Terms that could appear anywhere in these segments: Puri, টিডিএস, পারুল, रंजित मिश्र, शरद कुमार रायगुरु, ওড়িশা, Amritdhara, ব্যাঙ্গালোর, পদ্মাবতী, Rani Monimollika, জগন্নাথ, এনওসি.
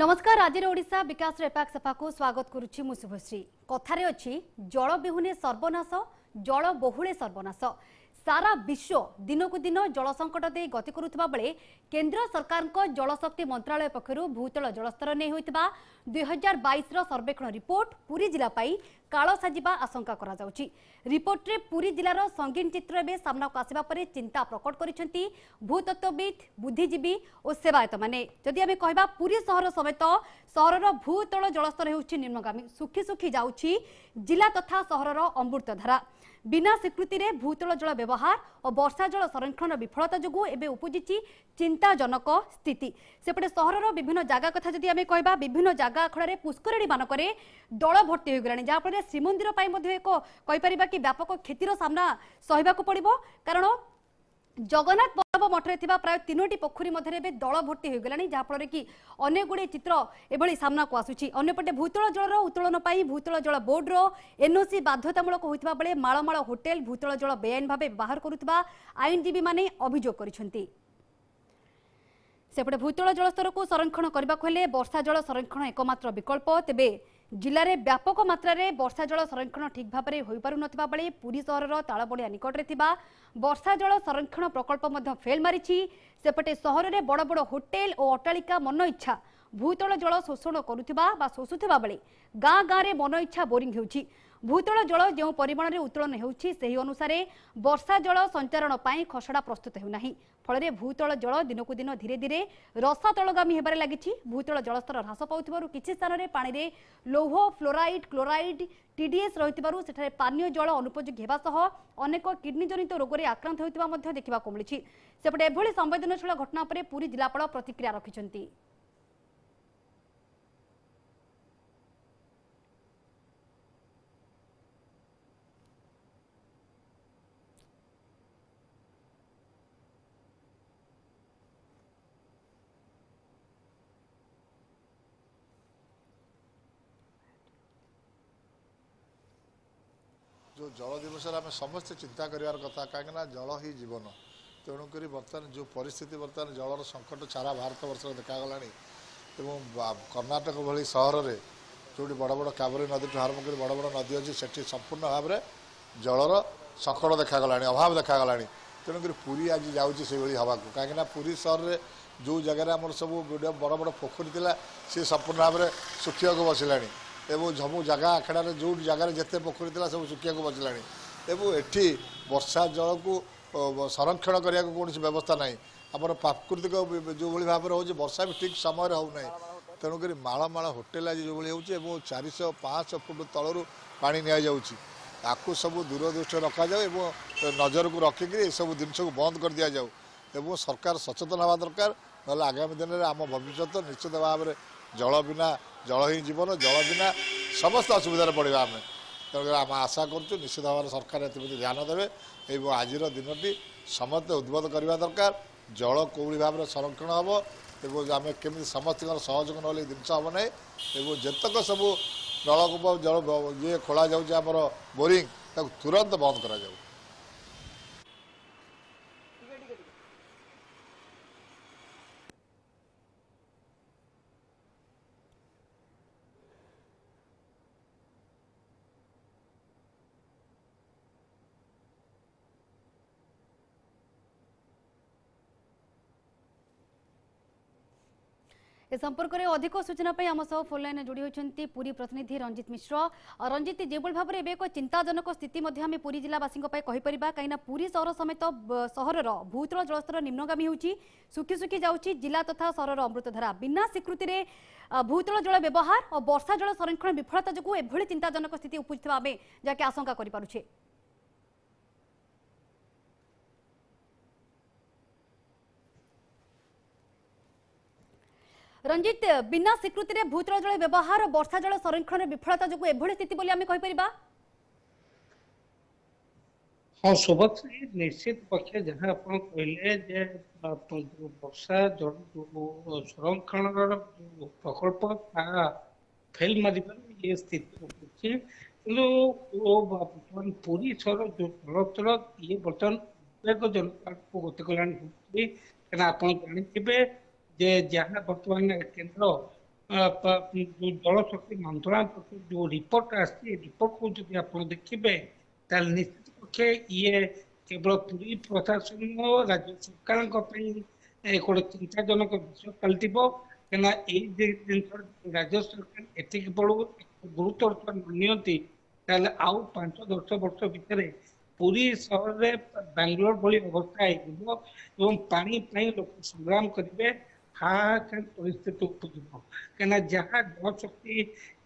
নমস্কার। আজির ওড়িশা বিকাশর এপাক সেপাকু স্বাগত করুছি মু শুভশ্রী। কথারে অছি জল বিহুনে সর্বনাশ, জল বহুলে সর্বনাশ। সারা বিশ্ব দিনকু দিন জল সংকট দিয়ে গতি করুথবা বেলে কেন্দ্র সরকারক জলশক্তি মন্ত্রালয় পক্ষর ভূতল জলস্তর নিয়ে হইতবা 2022 সর্বেক্ষণ রিপোর্ট পুরী জেলা পাই কাল সাজিবা আশঙ্কা করা যাউচি। রিপোর্টরে পুরী জেলার সঙ্গীন চিত্র এবে সামনাকু আসিবা পরে চিন্তা প্রকট করিছন্তি ভূতত্ত্ববিদ, বুদ্ধিজীবী ও সেবায়ত মানে। যদি আমি কহিবা পুরী শহর সমেত শহরর ভূতল জলস্তর হেউচি নিম্নগামী, সুখি সুখি যাউচি জেলা তথা শহরর অমৃতধারা। বিনা স্বীকৃতিরে ভূতল জল ব্যবহার ও বর্ষা জল সংরক্ষণ বিফলতা যোগুঁ এবে উপজিছি চিন্তাজনক স্থিতি। সেপটে শহরর বিভিন্ন জায়গা কথা যদি আমি কহিবা, বিভিন্ন জায়গা আখড়ে পুষ্করিণী মানকরে দল ভর্তি হয়ে গলানি, যাফলে শ্রীমন্দির পাই মধ্যে এক কইপারিবা কি ব্যাপক ক্ষতির সামনা সহিবাকু পড়িব। কারণ জগন্নাথ বল্লভ মঠরে থিবা প্রায় 3টি পোখরী মধ্যে এবে দল ভর্তি হয়ে গলানি, যাফলে কি অনেকগুড়ি চিত্র এভাবে সামনাকু আসুচি। অন্যপটে ভূতল জলর উত্তোলন পাই ভূতল জল বোর্ডর এনওসি বাধ্যতামূলক হইতবা বেলে মালমাল হোটেল ভূতল জল বেআইন ভাবে ব্যবহার করুথিবা আইনজীবী মানে অভিযোগ করিছন্তি। সেপটে ভূতল জলস্তরকু সংরক্ষণ করিবাকু হেলে বর্ষা জল সংরক্ষণ একমাত্র বিকল্প। তেবে জেলায় ব্যাপক মাত্রায় বর্ষা জল সংরক্ষণ ঠিক ভাবে হয়ে পু নেলে পুরী সহরর তালবড়িয়া নিকটরে বর্ষা জল সংরক্ষণ প্রকল্প ফেল মারিছি। সেপটে সহরের বড় বড় হোটেল ও অট্টালিকা মন ইচ্ছা ভূতল জল শোষণ করুথিবা বা শোষুথিবা বেলে গাঁ গাঁরে মন ইচ্ছা বোরিং হেউছি। ভূতল জল যে পরিমাণে উত্তোলন হেউছি সেই অনুসারে বর্ষা জল সঞ্চারণ পাই খসড়া প্রস্তুত হেউ নাহি। ফলে ভূতল জল দিনকু দিন ধীরে ধীরে রসাতলগামী হবার লাগিছি। ভূতল জলস্তর হ্রাস পাউথিবারু কিছু স্থানরে পানিরে লৌহ, ফ্লোরাইড, ক্লোরাইড, টিডিএস রহিতিবারু সেঠারে পানীয় জল অনুপযোগী হেবা সহ অনেক কিডনিজনিত রোগরে আক্রান্ত হেউথিবা মধ্যে দেখিবাকু মিলিছি। সেপটে এভাবে সংবেদনশীল ঘটনা উপরে পুরী জেলাপাল প্রতিক্রিয়া রাখিছন্তি। जो जल दिवस आम समस्ते चिंता करार कथा कहीं जल ही जीवन। तेणुक बर्तमान जो परिस्थिति बर्तमान जलर संकट सारा भारत वर्ष देखागला। कर्णाटक भली सहर में जोटी बड़ बड़ कावेरी नदी आरंभ कर बड़ बड़ नदी अच्छी से संपूर्ण भाव में जलर संकट देखागला, अभाव देखागला। तेणुक पुरी आज जाऊँगी से हावाकू कहीं पुरी सहर में जो जगह आम सब बड़ बड़ पोखरी सी संपूर्ण भाव में सुखिया बसला এবং জমু জায়গা আখড়ার যে জায়গার যেতে পোখরী লা সব শুকিয়া বসলা। এবং এটি বর্ষা জলকু সংরক্ষণ করা কোণী ব্যবস্থা নাই। আমার প্রাকৃতিক যেভাবে ভাবে হচ্ছে বর্ষা বি ঠিক সময়ের হো না। তেমক মালমাল হোটেল আজ যেভাবে হচ্ছে এবং 400-500 ফুট তলর পা নিয়েযাচ্ছে। তাকে সব দূরদৃষ্ট রখা যাও এবং নজরক রক্ষিকি এসব জিনিসক বন্ধ করে দিয়া যাও এবং সরকার সচেতন হওয়া দরকার। নহলে আগামী দিনের আমার ভবিষ্যৎ নিশ্চিত ভাবে জল বিনা, জল হি জীবন, জল বিনা সমস্ত অসুবিধায় পড়া আমি। তেমনি আমি আশা করছি নিশ্চিত ভাবে সরকার এপ্রতি ধ্যান দেবে এবং আজির দিনটি সমস্তে উদ্বোধ করা দরকার। জল কোভাবে ভাবে সংরক্ষণ হব এবং আমি কেমি সমস্ত সহযোগ নহলে জিনিস হব না। এবং যেতক সবু নলকূপ জল ইয়ে খোলা যাচ্ছে আমার বোরিং তাকে তুরন্ত বন্ধ করা যাবে। ए संपर्क में अधिक सूचना आम सह फोन लाइन जोड़ी होती पुरी प्रतिनिधि रंजित मिश्र। रंजित, जो भाव में एक चिंताजनक स्थिति आम पुरी जिलावासी कहींपर कहीं पुरी सहर समेत सहरर भूतल जलस्तर निम्नगामी होती सुखी सुखी जाऊँगी जिला तथा सहरर अमृतधारा। बिना स्वीकृति रे भूतल जल व्यवहार और वर्षा जल संरक्षण विफलता जो एभली चिंताजनक स्थिति उपजिता आम जैसे आशंका करें। रंजित, बिना स्वीकृति रे भूतल जल व्यवहार और वर्षा जल संरक्षण विफलता जो एभली स्थिति बोली आमे कहि परिबा। हां सुभश्री, निश्चित पक्षे जहां आपण कहले जे वर्षा जल संरक्षण प्रकल्प फेल मारिबा ये स्थिति होछि। किंतु ओ बर्तमान पूरी सर जो जलस्तर ये बर्तमान एक जनता को गति कल्याण होछि। केना आपण जानि छिबे যে যা বর্তমানে কেন্দ্র জল শক্তি মন্ত্রণালয় পক্ষ যে রিপোর্ট আসছে, রিপোর্ট যদি আপনার দেখবে তাহলে নিশ্চিত পক্ষে ইয়ে কেবল পুরী প্রশাসন রাজ্য সরকার গোটে চিন্তাজনক বিষয় পাল্টিব। কিনা এই যে জিনিস রাজ্য সরকার এটিকে বড় গুরুত্ব নিয়ন্তি তাহলে আউ 5-10 বর্ষ ভিতরে পুরী শহরে ব্যাঙ্গালোর ভি অবস্থা হয়ে যাব এবং পানি পাই লোক সংগ্রাম করবে, হাহাকার পরিস্থিতি উপজিব। কিনা যা জলশক্তি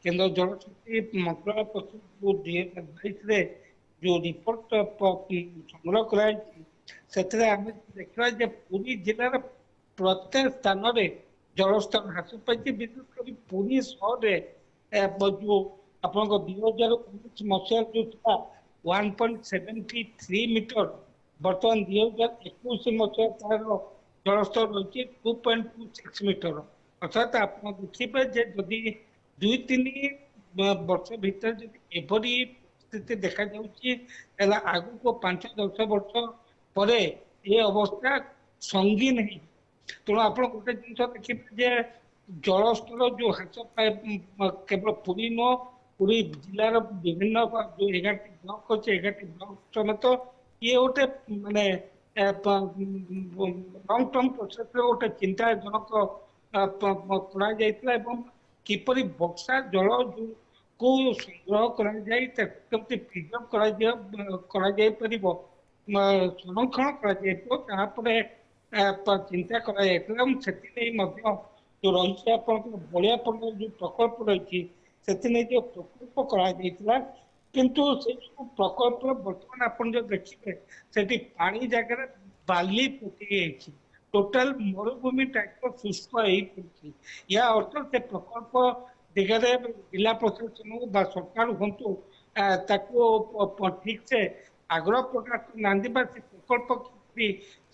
কেন্দ্র জলশক্তি মন্ত্রণালয় পক্ষ 2022 যে রিপোর্ট সংগ্রহ করা হয়েছে সেখানে আমি দেখা যে পুরী জেলার প্রত্যেক স্থানরে জলস্তর হ্রাস পাইছে। বিশেষ করে পুরী শহরে যে আপনার 2019 মশার যে 1.73 মিটর, বর্তমান 2021 মশার তার জলস্তর রয়েছে 2.26 মিটর। অর্থাৎ আপনার দেখবে যে যদি 2-3 বর্ষ ভিতরে যদি এভাবে স্থিতি দেখা যাচ্ছে তাহলে আগুন 5-10 বর্ষ পরে এ অবস্থা সঙ্গীন হয়ে। তেমন আপনার গোটে জিনিস দেখবে যে জলস্তর যে হ্রাস পায় কেবল পুরী নয়, পুরী জেলার বিভিন্ন 11টি ব্লক আছে, 11টি ব্লক সমেত ইয়ে গোটে মানে লং টর্ম প্রসেসে গোটে চিন্তাজনক করা যাই এবং কিপর বর্ষা জল কু সংগ্রহ করা যায় কেমতি প্রিজর্ভ করা যাইপারিব, সংরক্ষণ করা যাইব তাপরে চিন্তা করা যাই। এবং সেটি নেই মধ্যে যে রয়েছে আপনার বলিয়া পণ্যের যে প্রকল্প রয়েছে সেটি নেই যে প্রকল্প করা যাই, কিন্তু সেই সব প্রকল্প বর্তমানে আপনার যে দেখবে সেটি পানি জায়গার বালি পকি যাইছে, টোটাল মরুভূমি টাইপর শুষ্ক হয়ে পড়ছে। ইয়া অর্থ সে প্রকল্প দিগরে জেলা প্রশাসন বা সরকার হুঁতু তাকে ঠিকসে আগ্রহ প্রকাশ করে না, সে প্রকল্প কিপি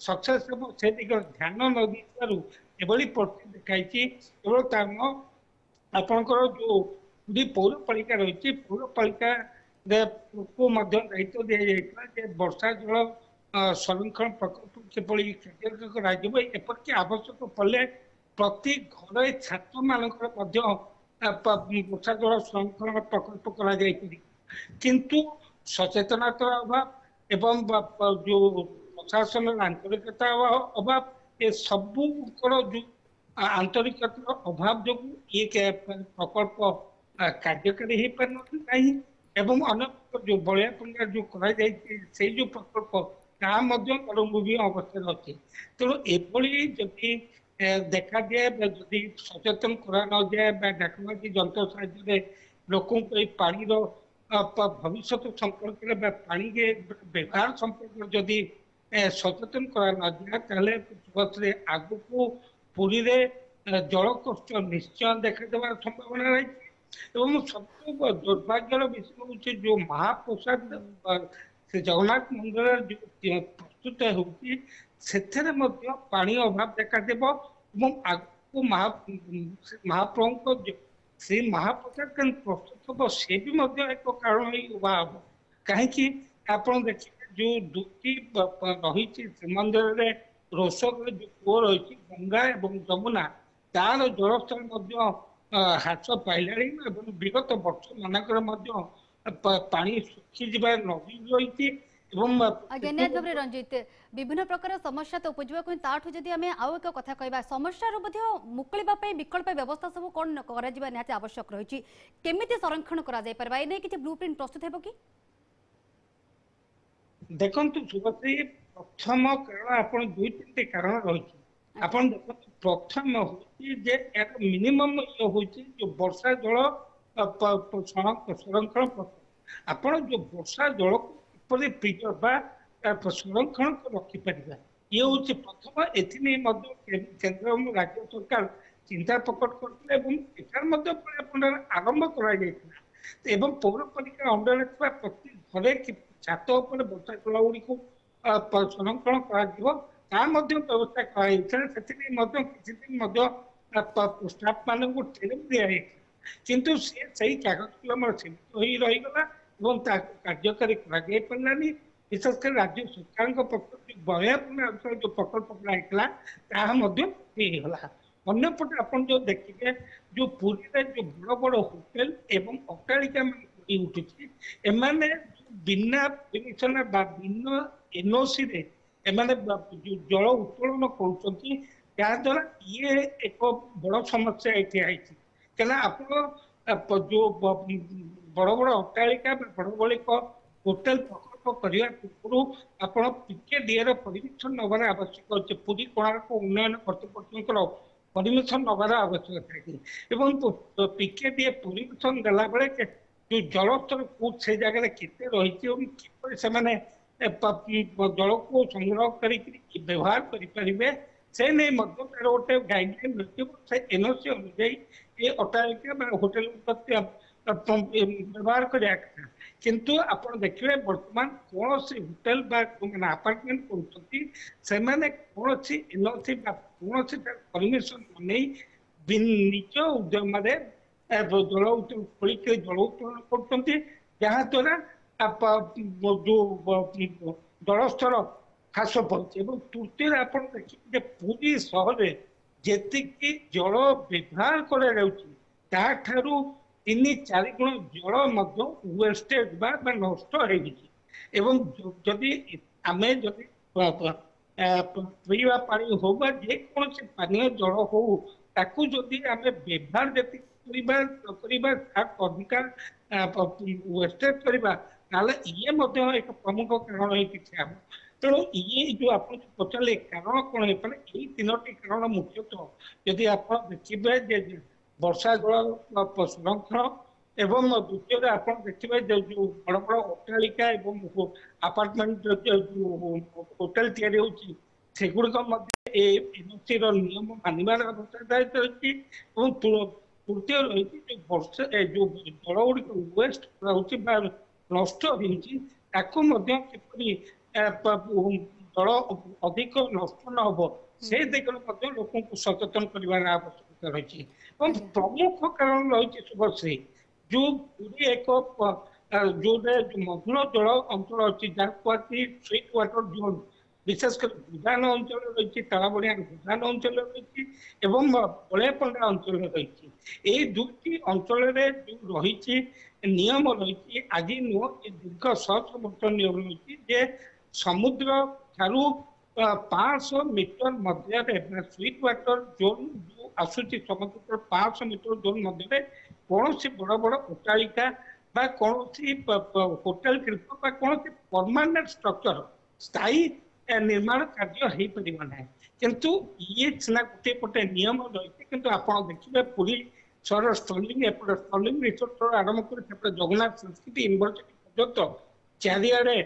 সকসেস হব সে দিগরে ধ্যান ন দিবারু এভাবে পরিস্থিতি দেখাইছি। এবং তার আপনার যে পৌরপালিকা রয়েছে পৌরপালিকা দায়িত্ব দিয়ে যাই যে বর্ষা জল সংরক্ষণ প্রকল্প কিভাবে কার্যকর করা যাব, এপরকি আবশ্যক পড়লে প্রতি ঘরে ছাত্র মানকর মধ্যে বর্ষা জল সংরক্ষণ প্রকল্প করা যাই। কিন্তু সচেতনতার অভাব এবং যে প্রশাসনের আন্তরিকতার অভাব এসবুকর যে আন্তরিকতার অভাব যোগ ইয়ে প্রকল্প কার্যকারী হয়ে পার না এবং অনেক যে বলিয়া পঙ্গা যে করা যাই সেই যে প্রকল্প তা মরুভূমি অবস্থায় আছে। তেমন এভাবে যদি দেখা যায় বা যদি সচেতন করা ন যায় বা ডাকবাজি যন্ত্র সাহায্যে লোক এই পানির ভবিষ্যৎ সম্পর্কে বা পানি ব্যবহার সম্পর্কে যদি সচেতন করা ন যায় তাহলে আগুকু পুরীরে জলকষ্ট নিশ্চয় দেখা দেওয়ার সম্ভাবনা রয়েছে। এবং সবচেয়ে দুর্ভাগ্যের বিষয় হচ্ছে যে মহাপ্রসাদ জগন্নাথ মন্দিরের যে প্রস্তুত হচ্ছে সেখানে মধ্যে পানি অভাব দেখা দেব এবং আগুন মহাপ্রভুঙ্ক শ্রী মহাপ্রসাদ কেন প্রস্তুত হব সে বি মধ্যে এক কারণ হয়ে উভা হব। কাহিঁকি আপনার দেখবে যে দুটি রয়েছে শ্রীমন্দিরে রোষকের যে কূয় রয়েছে গঙ্গা এবং যমুনা তার জলস্তর মধ্যে হ্রাস পাইলে এবং বিগত বর্ষ মানকরে মধ্যে পানি শুখি যাওয়ার নদী রয়েছে। নিহত ভাবে রঞ্জিত বিভিন্ন প্রকার সমস্যা তো উপজিব, কিন্তু তাঠু যদি আমি আউ এক কথা কইবা সমস্যার মধ্যে মুকলিবা পাই বিকল্প ব্যবস্থা সব কোন করা যাবে নিহতি আবশ্যক রয়েছে, কেমিতি সংরক্ষণ করা যাই পারবা এ নেই কিছু ব্লুপ্রিন্ট প্রস্তুত হবো কি? দেখন্তু সুভাশ্রী, প্রথম কারণ আপনার 2-3টি কারণ রয়েছে। আপনার দেখুন প্রথম হচ্ছে যে এর মিনিমম ইয়ে হচ্ছে যে বর্ষা জল সংরক্ষণ প্রকল্প। আপনার যে বর্ষা জল কিপরে প্রিজর্ভ বা সংরক্ষণ রক্ষিপারা ইয়ে হচ্ছে প্রথম। এটি নিয়ে কেন্দ্র এবং রাজ্য সরকার চিন্তা প্রকট করলে এবং এটার মধ্যে আপনার আরম্ভ করা যাই এবং পৌরপালিকা অন্ডরে থাকা প্রতি ঘরে ছাত উপরে বর্ষা জল গুড়ি সংরক্ষণ করা তা মধ্যে ব্যবস্থা করা হয়েছিল। সেটি মধ্যে কিছুদিন মধ্যে স্টাফ মানুষ ট্রেনিং দিয়া হয়েছিল, কিন্তু সে সেই কাগজ কলম সীমিত হয়ে রহিগলা এবং তাকে কার্যকারী করা যাই পারলানি। বিশেষ করে রাজ্য সরকারଙ୍କ পক্ষ বলিয়া পঙ্গা অঞ্চল যে প্রকল্প করা হয়েছিল তাহা মধ্যে হয়েগলা। अन्यपटे अपन जो देखिए जो पुरी में जो बड़ बड़ होटेल एवं अट्टालिका उठी एमाने बिना परमिशन बा बिना एनओसी रे एमाने जो जल उत्तोलन करूछंती याद्वारा ये एक बड़ समस्या ये आई थी क्या आप जो बड़ बड़ अट्टालिका बड़ बड़ होटेल पूर्व परमिशन नबार आवश्यक अच्छे पुरी कोणार्क उन्नयन कर्तृपक्ष परमिशन नबार आवश्यकता है पीकेडीए परमिशन देला बेले जो जलस्तर कूद से जगह केते रही किपर से जल को संग्रह कर व्यवहार करें से नहीं मतलब गोटे गाइडलाइन रखी से एनओसी अनुजाई ये अट्टालिका होटेल व्यवहार करा किंतु आप देखिए बर्तमान कौन सी होटेल मैंने आपार्टमेंट करने कौन सी एनओसी कौन सी परमिशन नहीं निज उद्यम जल उत्तोलन खोल के जल उत्तोलन कराद्वारा जो जलस्तर ह्रास पाँच तृतीय आप देखिए पूरी सहर जी जल व्यवहार करूँ तीन चार गुण जल वेस्टेज नष्ट आम पीवा पा हो जेको पानी जल होती व्यवहार जी वेस्टेज करवा ये एक प्रमुख कारण है तेणु ये जो आप पचारे कारण कौन है तीनोटी कारण मुख्यतः यदि आप देखिए वर्षा जल संरक्षण एवं द्वितीय आप देखिए जो बड़ बड़ अट्टालिका आपार्टमेंट होटेल या सेगुड़िक एनओसी नियम मानवर आवश्यकता रही तृतीय रही जो जल गुड़िक वेस्ट नष्ट होपरी जल अधिक नष्ट न हो से दिग्गज लोक सचेतन कर आवश्यकता रही प्रमुख कारण रही शुभश्री जो पूरी एक जो मधुर जल अंचल अच्छी जहाँ स्वीट वाटर जोन विशेषकर भूदान अंचल रही तालाबड़िया भूदान अंचल रही बलियापंडा अंचल रही ये दुईटी अंचल जो रही नियम रही आज नुह दीर्घ शह वर्ष नियम रही जे समुद्र ठारू 500 मीटर मध्य स्वीट वाटर जोन जो आसूसी समुद्र 500 मीटर जोन मध्य कौन सी बड़ बड़ अट्टालिका कौन सी होटेल शिल्प कौन सी परमानेंट स्ट्रक्चर स्थायी निर्माण कार्य हो पार ना किंतु ये सीना गोटे पटे नियम रही किंतु आप देखिए पूरी सहर स्टर्लिंग एपटे स्टर्लिंग रिसोर्ट आरंभ कर जगन्नाथ संस्कृति यूनिवर्सिटी पर्यटन चारिआडे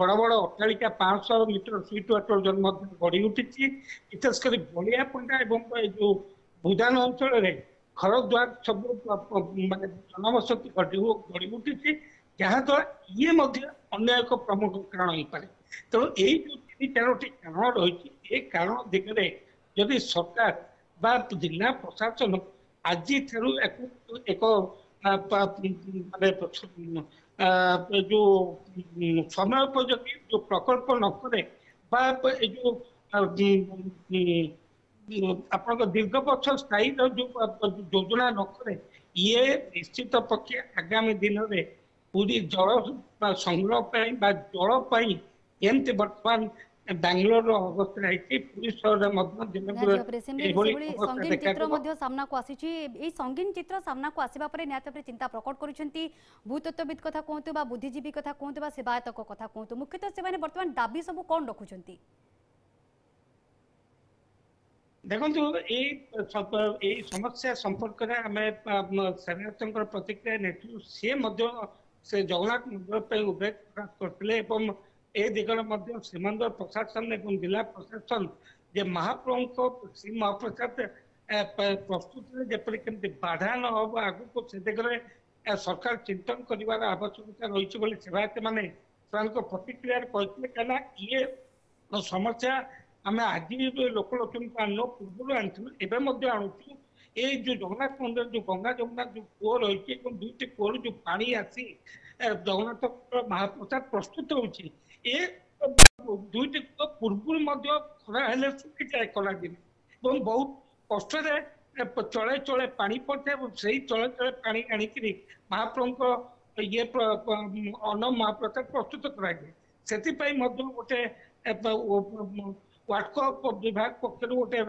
बड़ बड़ अट्टालिका 500 मीटर स्वीट वाटर जोन मध्य गढ़ी उठी विशेषकर बलियापंडा और जो भूदान अंचल घर द्वार सब मान जनवसती गढ़ी उठी जहाद्वारा ये अन्य एक प्रमुख कारण हो पाए तेणु यही जो तीन चारोटी कारण रही ये कारण दिगरे यदि सरकार बा जिला प्रशासन आज एक मान जो समय उपयोगी जो प्रकल्प नकरे जो आप दीर्घ बर्ष स्थायी जो योजना नकरे ये निश्चित पक्षे आगामी दिन में पूरी जल संग्रह जलपाई एमती बर्तमान बेंगलोर अवस्था है पूरी संगीन चित्र सामना को आसवा निहत चिंता प्रकट कर भूतत्वविद कथा कहतु बुद्धिजीवी कथा कहतु सेवायतक कथा कहतु मुख्यतः से बर्तमान दाबी सब कौन रखुंत देखु ये समस्या संपर्क में आम सेनायतर प्रतिक्रिया नेतृत्व से जगन्नाथ मंदिर उद्वेग प्रकाश करते ए दिगरे मध्य श्रीमंदिर प्रशासन एवं जिला प्रशासन जे महाप्रभु श्री महाप्रसाद प्रस्तुति जपर के बाधा न हो आग को से दिगरे सरकार चिंतन करार आवश्यकता रही सेवायत मैंने प्रतिक्रिया कहते क्या ये समस्या आम आज लोकलोचन को आन पूर्व आनुँ ये जो जगन्नाथ मंदिर जो गंगा जमुना जो कूह रही दुईटी कूह जो पा आसी जगन्नाथ महाप्रसाद प्रस्तुत होती ये दुईटी कूह पूर्व खराब सुखी जाए कला दिन बहुत কষ্টরে চলে চলে পানি পড়ে এবং সেই চলে চলে পানি আনিকি মহাপ্রভুঙ্ক ইয়ে অন্ন মহাপ্রসাদ প্রস্তুত করা যায়। সেপাই গোটে ওয়াটকপ বিভাগ পক্ষ গোটে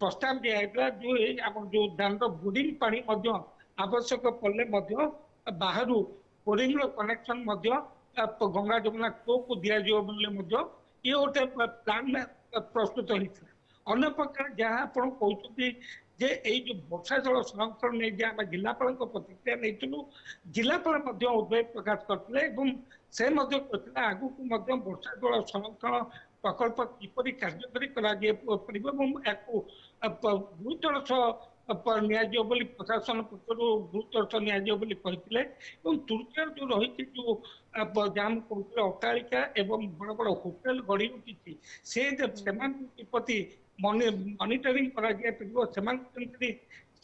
প্রস্তাব দিয়া হয়েছিল যে আমার যে ধানর বোরিং পানি আবশ্যক পড়লে বাহারু বোরিংর কনেকশন গঙ্গা যমুনা কূপকু দিয়া যাব বলে ইয়ে গোটে প্ল্যান প্রস্তুত হয়েছিল। অন্য প্রকার যা আপনার কৌশি যে এই যে বর্ষা জল সংরক্ষণ নিয়ে যে আমি জেলাপাল প্রতিক্রিয়া নিয়েছিল, জেলাপাল উদ্বেগ প্রকাশ করলে এবং সে আগুক বর্ষা জল সংরক্ষণ প্রকল্প কিপরি কার্যকরী করা পারিব এবং গুরুত্বর সহ নিয়াযিব বলে প্রশাসন পক্ষর গুরুত্বর সহ নিয়াযিব বলে কইলে। এবং তৃতীয় যে রয়েছে যে যা আমি কৌশলে অট্টালিকা এবং বড় বড় হোটেল গড়ি উঠিছি সে কিপতি মনিটরিং করা পারিব, সেমানকে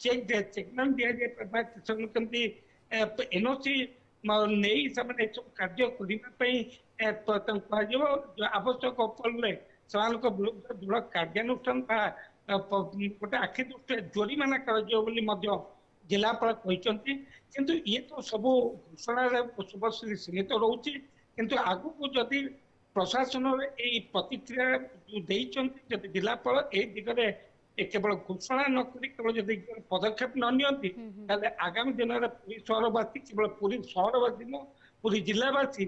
চেক চেকম্যান দিয়া বা সেমানকে এনওসি নেই সেমানে এসব কার্য করিবা পাই কুহযিব। আবশ্যক পড়লে সেমানক বিরুদ্ধে দৃঢ় কার্যানুষ্ঠান বা গোটে আখি দৃষ্টি জরিমানা করাযিব বলে জেলাপাল কইছন্তি। কিন্তু ইয়ে তো সবু ঘোষণার শুভশ্রী সীমিত রয়েছে, কিন্তু আগুক যদি প্রশাসনের এই প্রতিক্রিয়া দিয়েছেন যদি জেলাপাল এই দিগরে কেবল ঘোষণা নকি কেবল যদি পদক্ষেপ নিয়ন্তি তাহলে আগামী দিনের পুরী শহরবাসী, কেবল পুরী শহরবাসী নয় পুরী জেলাবাসী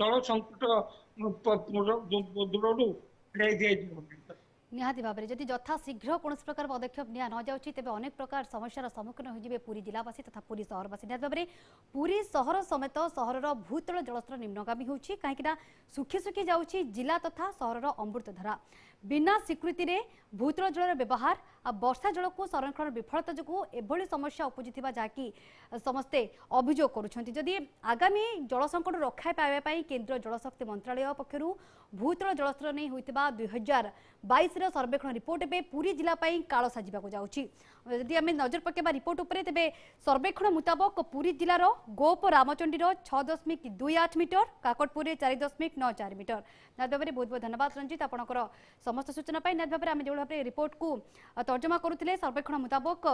জল সংকট দূরু ফেরাই দিয়েছিল। নিহতি ভাবে যদি যথাশীঘ্র কোণী প্রকার পদক্ষেপ নিয়া ন যাচ্ছে তবে অনেক প্রকার সমস্যার সম্মুখীন হয়ে যাবে পুরী জেলাবাসী তথা পুরী শহরবাসী। নিহতি ভাবে পুরী সহর সমেত সহরর ভূতল জলস্তর নিম্নগামী হচ্ছে, কিনা শুখি যাচ্ছে জেলা তথা সহরর অমৃতধারা। বিনা স্বীকৃতি ভূতল জলর ব্যবহার আর বর্ষা জলক সংরক্ষণ বিফলতা যোগ এভাবে সমস্যা উপজি যা কি সমস্তে অভিযোগ করছেন। যদি আগামী জল সংকট রক্ষা পাওয়া কেন্দ্র জলশক্তি মন্ত্রালয় পক্ষ ভূতল জলস্তর নিয়ে হয়ে 2022 সর্বেক্ষণ রিপোর্ট এবে পুরী জেলা পাই কাল সাজিবাকু যাউছি। যদি আমি নজর পকেবা রিপোর্ট উপরে তেবে সর্বেক্ষণ মুতাবক পুরী জেলার গোপ রামচণ্ডীর 6.28 মিটার, কাকটপুরে 4.94 মিটার। নিহতি ভাবে বহুত বহুত ধন্যবাদ রঞ্জিত আপনার সমস্ত সূচনা পাই। নিহতি ভাবে আমি যেভাবে রিপোর্ট কু তর্জমা করুলে সর্বেক্ষণ মুতাবক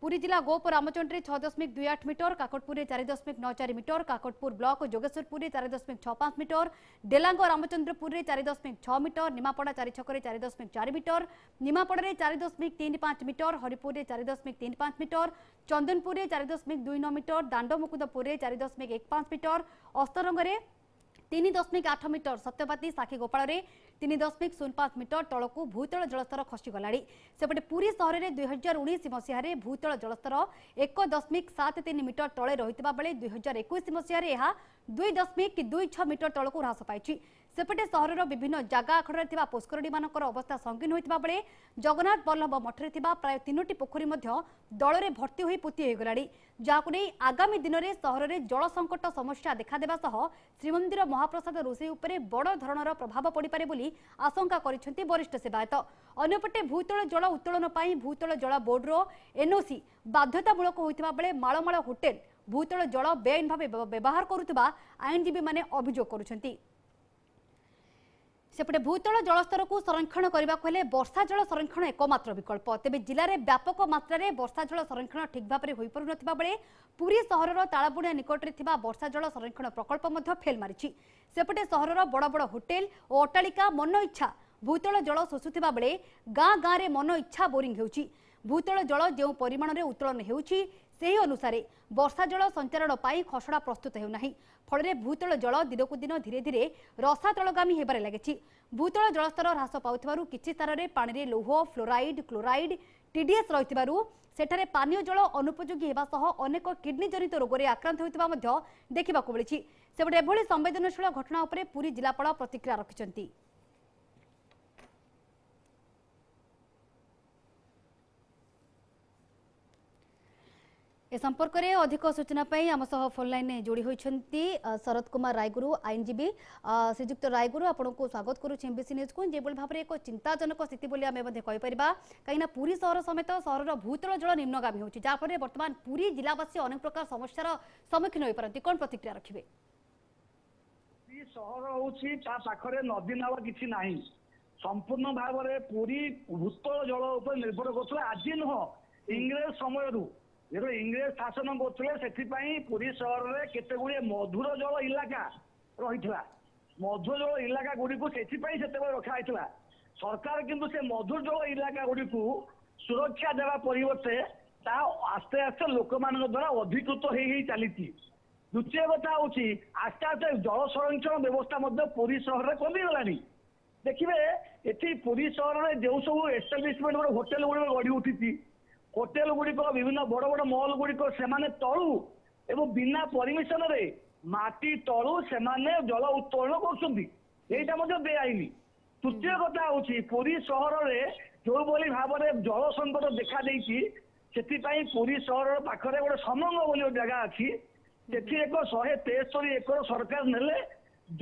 পুরী জেলা গোপ রামচণ্ডী 6.28 মিটার, কাকটপুরে 4.94 মিটার, কাকটপুর ব্লক যোগেশ্বরপুরে 4.65 মিটার, ডেলাঙ্গ রামচন্দ্রপুরে 4.6 মিটার, নিমাপড়া 4 ছকরে 4.4 মিটার, নিমাপড়ারে 4.35 মিটার, হরিপুরে 4.35 মিটার, চন্দনপুরে 4.29 মিটার, দাণ্ডমুকুদপুরে 4.15 মিটার, অস্তরঙ্গরে 3.8 মিটার, সত্যবাতী সাক্ষী গোপাড়ে 3.05 মিটার তলকু ভূতল জলস্তর খসিগলা। সেপটে পুরী সহরের 2019 মসিহারে ভূতল জলস্তর 1.73 মিটার তলে রয়েছে বেড়ে 2021 মসিহারে 2.26 মিটার তলকু হ্রাস পাইছে। সেপটে সহরের বিভিন্ন জায়গা আখড়ে থাকা পুষ্করণী মানকর অবস্থা সঙ্গীন হয়ে বেড়ে জগন্নাথ বল্লভ মঠে থাকা প্রায় 3টি পোখরী দলরে ভর্তি হয়ে পোতি হয়ে গলা, যা আগামী দিনের সহরের জল সংকট সমস্যা দেখাদেবা সহ শ্রীমন্দির মহাপ্রসাদ রোষেই উপরে বড় ধরনের প্রভাব পড়িপারে বলে আশঙ্কা করেছেন বরিষ্ঠ সেবায়ত। অন্যপটে ভূতল জল উত্তোলন পাই ভূতল জল বোর্ডর এনওসি বাধ্যতামূলক হয়ে বেড়ে মাড়মাড় হোটেল ভূতল জল বেআইন ভাবে ব্যবহার করুবা আইনজীবী মানে অভিযোগ করছেন। সেপটে ভূতল জলস্তরক সংরক্ষণ করা হলে বর্ষা জল সংরক্ষণ একমাত্র বিকল্প। তবে জেলার ব্যাপক মাত্রায় বর্ষা জল সংরক্ষণ ঠিক ভাবে হয়ে পড়ু নথিবাবেলে পুরী সহরর তালাবুণিয়া নিকটরে থাকা বর্ষা জল সংরক্ষণ প্রকল্প মধ্য ফেল মারিছি। সেপটে সহরর বড় বড় হোটেল ও অট্টালিকা মন ইচ্ছা ভূতল জল শোষুবা বেড়ে গাঁ গাঁরে মন ইচ্ছা বোরিং হচ্ছে। ভূতল জল যে পরিমাণে উত্তোলন হচ্ছে সেই অনুসারে বর্ষা জল সঞ্চারণ পাই খসড়া প্রস্তুত হেউ নাহি, ফলে ভূতল জল দিনকু দিন ধীরে ধীরে রসাতলগামী হবার লাগিছে। ভূতল জলস্তর হ্রাস পাওয়ার কিছু স্থানের পানিরে লৌহ, ফ্লোরাইড, ক্লোরাইড, টিডিএস রয়েছে, সেখানে পানীয় জল অনুপযোগী হওয়া সহ অনেক কিডনি জনিত রোগের আক্রান্ত হয়ে দেখা মিছে। সেপটে এভাবে সংবেদনশীল ঘটনা উপরে পুরী জেলাপাল প্রতিক্রিয়া রাখিছেন। ए संपर्क में अधिक सूचना पाई आम सह फोन लाइन जोड़ी होती शरद कुमार रायगुरु आईनजीवी श्रीजुक्त रायगुरु आपण को स्वागत करूँ एमबीसी न्यूज को। जो भाव में एक चिंताजनक स्थिति आम कहीं पुरी सहर समेत सहर भूतल जल निम्नगामी होती, जहाँफल बर्तमान पुरी जिलावासी अनेक प्रकार समस्या सम्मुखीन हो पारती। कौन प्रतिक्रिया रखिए? सहर हूँ पाखरे नदी नाला किसी ना সম্পূর্ণ ভাবে পুরী ভূতল জল উপরে নির্ভর করছিল আজ নুহ ইংরেজ সময়রু যেটা ইংরেজ শাসন করলে সেপাই পুরী সহরের কতগুড়ি মধুর জল ইলাকা রয়েছিল। মধুর জল ইলাকা গুড়ি সেপাই সেতবে রখা হয়েছিল। সরকার কিন্তু সে মধুর জল ইলাকা গুড়ি সুরক্ষা দেওয়া পরিবর্তে তা আস্তে আস্তে লোক মান দ্বারা অধিকৃত হয়ে চালিছি। দ্বিতীয় কথা হচ্ছে আস্তে আস্তে জল সংরক্ষণ ব্যবস্থা পুরী সহরে কমিগলানি। দেখবে এটি পুরী সহরের যে সব এস্টাবলিশমেন্ট গুলো হোটেল গুলো গড়ি উঠিছি, হোটেল গুড়ি বিভিন্ন বড় বড় মল গুড়ি সে তলু এবং বিনা পরমিশন রে মাটি তলু সে জল উত্তোলন করছেন, এইটা বেআইনি। তৃতীয় কথা হচ্ছে পুরী সহরের যেভাবে ভাবে জল সংকট দেখা দিয়েছি সেপাই পুরী সহরের পাখে গোটে সমঙ্গ বলে জায়গা আছে, সেটি এক 173 একর সরকার নেলে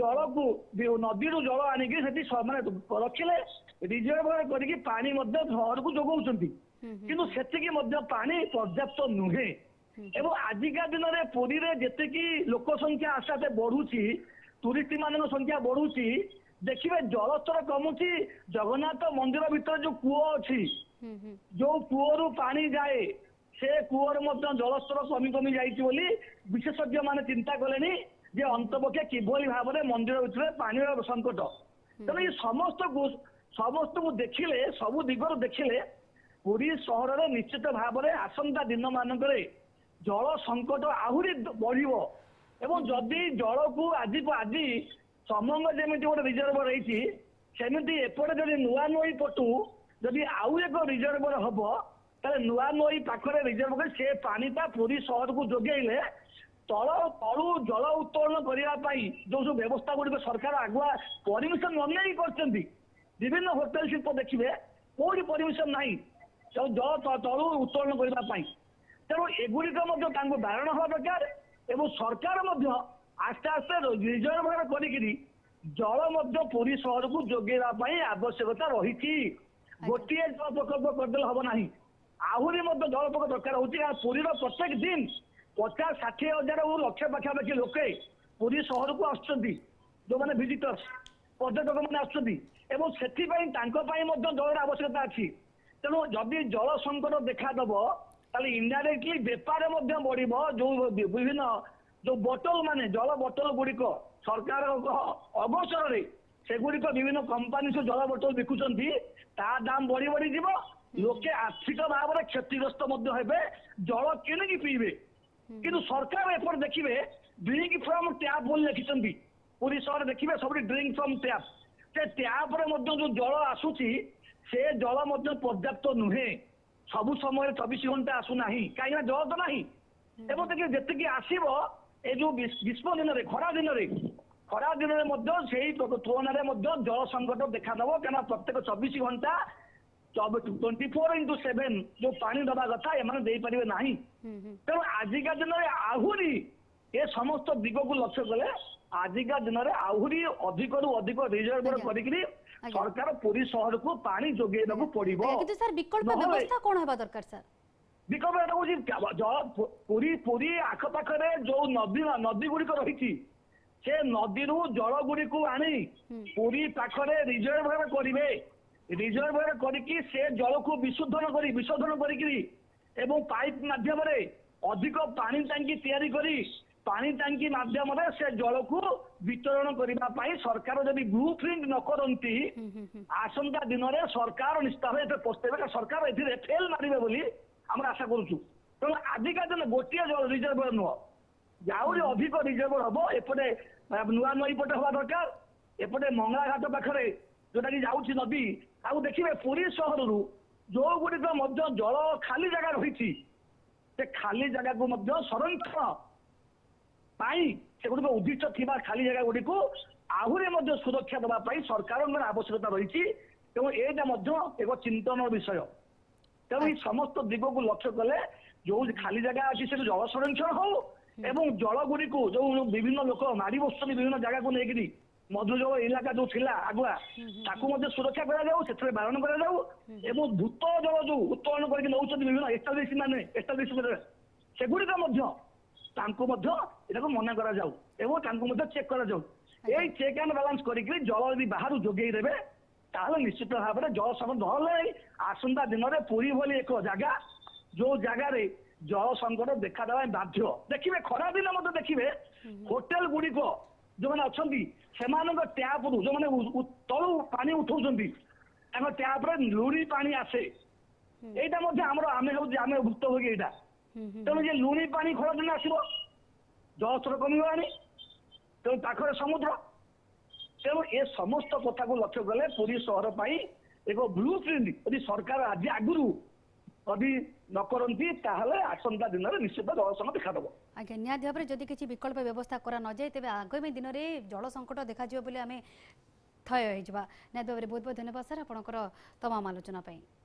জলকু নদী জল আনিকি সেটি রখিলে রিজর্ভ করি পা সহরক যোগাউছেন, কিন্তু সেটিকি পানি পর্যাপ্ত নুহে। এবং আজিকা দিনের পুরীরে যেতিকি লোক সংখ্যা আস্তে আস্তে বড়ুছি, টুরিস্ট মান সংখ্যা বড়ুছি, দেখবে জলস্তর কমুছি। জগন্নাথ মন্দির ভিতরে যে কূয় আছে, যে কূয়রু পানি যায়, সে কূয়র মধ্যে জলস্তর কমি কমি যাইছি বলে বিশেষজ্ঞ মানে চিন্তা কলেনি যে অন্তপক্ষে কিভাবে ভাবে মন্দির ভিতরে পানির সংকট। তেমন এই সমস্ত দেখলে সবু দিগর দেখলে পুরী সহরের নিশ্চিত ভাবে আসন্তা দিন মানকরে জল সংকট আহুরি বড়িব। এবং যদি জলকু আজি সমঙ্গ যেমিতি গোটে রিজর্ভ রয়েছে, সেমিতি এপটে যদি নূয়া নই পটু যদি আউ এক রিজর্ভ হব তাহলে নূয়া নই পাখে রিজর্ভ করে সে পানিটা পুরী সহরকু যোগাইলে তলু জল উত্তোলন করা যে সব ব্যবস্থা গুড়িক সরকার আগুয়া পরমিশন ননেই করছেন। বিভিন্ন হোটেল শিল্প দেখবে কোটি পরমিশন নাই জল তলু উত্তোলন করা, তেমন এগুলিকে বারণ হওয়া দরকার। এবং সরকার আস্তে আস্তে রিজর্ভ করি জল পুরী সহরক যোগাইবা আবশ্যকতা রয়েছে। গোটিয়ে জল প্রকল্প করদেলে হব না, আহুরি জল প্রকল্প দরকার হচ্ছে। কারণ পুরীর প্রত্যেক দিন 50-60 হাজার লক্ষ পাখাপাখি লোকে পুরী সহরক আসছেন, যে ভিজিটর্স পর্যটক মানে আসছেন, এবং সেপাই জলের আবশ্যকতা আছে। তেমন যদি জল সংকট দেখা দেব তাহলে ইনডাইরেক্টলি বেপার বড়িব। যে বিভিন্ন যে বটল মানে জল বটল গুড়িক সরকার অবসরের সেগুড়ি বিভিন্ন কোম্পানি সব জল বটল বিকুচান, তা দাম বড়ি বড়ি যাব, লোকে আর্থিক ভাবে ক্ষতিগ্রস্ত হবে, জল কিনিকি পিইবে। কিন্তু সরকার এপর দেখবে ড্রিঙ্ক ফ্রম ট্যাপ বলে লিখিছেন পুরী সহরে, দেখবে সবুটি ড্রিঙ্ক ফ্রম ট্যাপ। সে ট্যাপরে যে জল আসুচি সে জল পর্যাপ্ত নুহে, সবু সময় 24 ঘন্টা আসু না, কিনা জল তো না। এবং দেখি যেতে আসব এই যে গ্রীষ্ম দিনের খরা দিনের সেই তুলনায় জল সংকট দেখা দেব। কেন প্রত্যেক 24 ঘন্টা 24/7 যে পানি দেওয়া কথা এমনি দিয়ে না। তেমন আজিকা দিনের আহুরি এ সমস্ত দিগক লক্ষ্য কলে আজিকা দিনের আহুরি অধিকরু অধিক রিজর্ভ করি সরকার পুরী সহরক পানি যোগাই দেবো পড়িব। কিন্তু স্যার বিকল্প ব্যবস্থা কোন হবা দরকার? স্যার বিকল্প এটা হচ্ছে পুরী আখপাখে যে নদী গুড়িক রয়েছে সে নদীর জল গুড়িক আনি পুরী পাখে রিজর্ভ করবে। রিজর্ভ করিকি সে জলকু বিশোধন করিকি এবং পাইপ মাধ্যমে অধিক পানি ট্যাঙ্কি তৈরি করি পানি ট্যাঙ্কি মাধ্যমে সে জলকু বিতরণ করিবা পাই সরকার যদি ব্লু প্রিন্ট ন করন্তি আসন্তা দিনরে সরকার নিষ্ঠা হয়ে পস্তেবে। সরকার এতে ফেল মারিবে বলি আমরা আশা করছু। তেমন আজিকা দিন গোটিয়ে জল রিজর্ভ নুহ, আহরি অধিক রিজর্ভ হব। এপটে নূয়া নই পটে হওয়া দরকার, এপটে মঙ্গলাঘাট পাখে যেটা কি যাচ্ছি নদী। আপনি দেখবে পুরী সহরর যেগুড়িক জল খালি জায়গা রয়েছে সে খালি জায়গা সংরক্ষণ পাই সেগুলো উদ্দিষ্ট থিবা খালি জায়গা গুড়ি আহুরি সুরক্ষা দেওয়া সরকার আবশ্যকতা রয়েছে। তেমন এইটা এক চিন্তনর বিষয়। তেমন এই সমস্ত দিগক লক্ষ্য কলে যে খালি জায়গা আছে সেটা জল সংরক্ষণ হোক এবং জল গুড়ি যে বিভিন্ন লোক মারি বসছেন বিভিন্ন জায়গা নিয়ে মধুর জল এলাকা যে আগুয়া তাকে সুরক্ষা করা যাও, সেখানে বারণ করা যাও। এবং ভূত জল যে উত্তোলন করি নৌকর বিভিন্ন এস্টাবলিশমেন্ট সেগুড়িক এটা মনে করা যাও এবং চেক করা যাও। এই চেক আন্ড বালান্স করি জল যদি বাহার যোগাই দেবে তাহলে নিশ্চিত ভাবে জল সংকট হলে আসন্তা দিনে পুরী বলে এক জায়গা যে জায়গার জল সংকট দেখা দেওয়া বাধ্য। দেখবে খরা দিন মধ্যে দেখবে হোটেল গুড়ি যে অনেক সে ট্যাপ্রু যে তলু পা উঠাউন তাঁর ট্যাপ্রে লুড়ি পা আসে, এইটা মধ্যে আমার আমি ভাবছি আমি ভুক্তভোগী এইটা। তেমন যে লুড়ি পা খরা দিনে আসব জলস্তর কমিগলানি, তেমন পাখে সমুদ্র, তেমন এ সমস্ত কথা লক্ষ্য কলে পুরী সহর এক ব্লু প্রিন্ট যদি সরকার আজ আগর যদি ন করতে তাহলে আসন্তা দিনের নিশ্চিত জলসংকট দেখাদেব। আজ্ঞা নিহতি ভাবে যদি কিছু বিকল্প ব্যবস্থা করা ন যায় তবে আগামী দিনের জল সংকট দেখা যাবে বলে আমি থয় হয়ে যা। নিহতি ভাবে বহুত বহুত ধন্যবাদ স্যার আপনার তমাম আলোচনা।